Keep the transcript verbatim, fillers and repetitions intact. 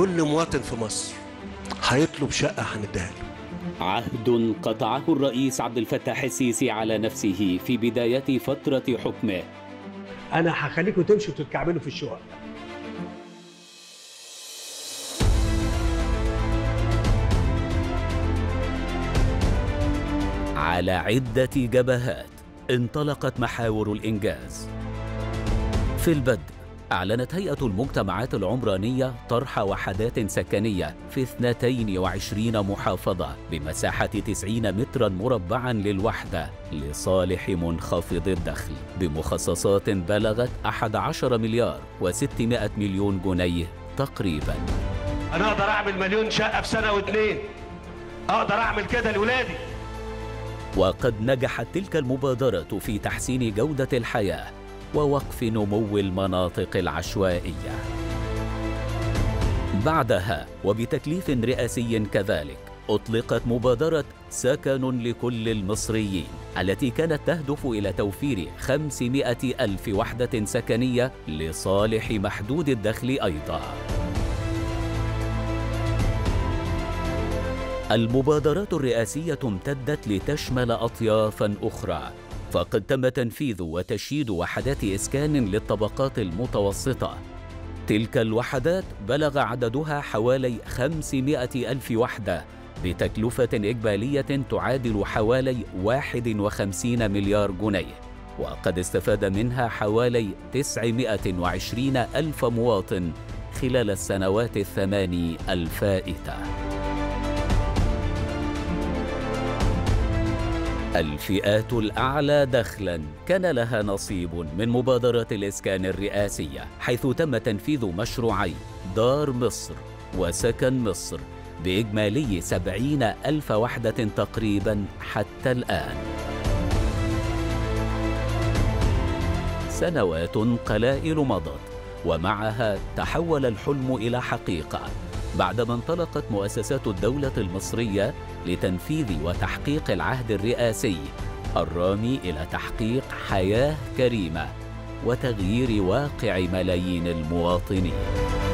كل مواطن في مصر هيطلب شقة هنديها له. عهد قطعه الرئيس عبد الفتاح السيسي على نفسه في بداية فترة حكمه. أنا هخليكم تمشوا وتتكعبلوا في الشقق. على عدة جبهات انطلقت محاور الإنجاز. في البدء أعلنت هيئة المجتمعات العمرانية طرح وحدات سكنية في اثنتين وعشرين محافظة بمساحة تسعين متراً مربعاً للوحدة لصالح منخفض الدخل، بمخصصات بلغت أحد عشر مليار وستمائة مليون جنيه تقريباً. أنا أقدر أعمل مليون شقة في سنة واثنين، أقدر أعمل كده لولادي. وقد نجحت تلك المبادرة في تحسين جودة الحياة ووقف نمو المناطق العشوائية. بعدها وبتكليف رئاسي كذلك أطلقت مبادرة سكن لكل المصريين، التي كانت تهدف إلى توفير خمسمائة ألف وحدة سكنية لصالح محدود الدخل أيضا. المبادرات الرئاسية امتدت لتشمل أطيافاً أخرى، فقد تم تنفيذ وتشييد وحدات إسكان للطبقات المتوسطة. تلك الوحدات بلغ عددها حوالي خمسمائة ألف وحدة بتكلفة إجمالية تعادل حوالي واحد وخمسين مليار جنيه، وقد استفاد منها حوالي تسعمائة وعشرين ألف مواطن خلال السنوات الثماني الفائتة. الفئات الأعلى دخلاً كان لها نصيب من مبادرة الإسكان الرئاسية، حيث تم تنفيذ مشروعي دار مصر وسكن مصر بإجمالي سبعين ألف وحدة تقريباً حتى الآن. سنوات قلائل مضت ومعها تحول الحلم إلى حقيقة، بعدما انطلقت مؤسسات الدولة المصرية لتنفيذ وتحقيق العهد الرئاسي الرامي إلى تحقيق حياة كريمة وتغيير واقع ملايين المواطنين.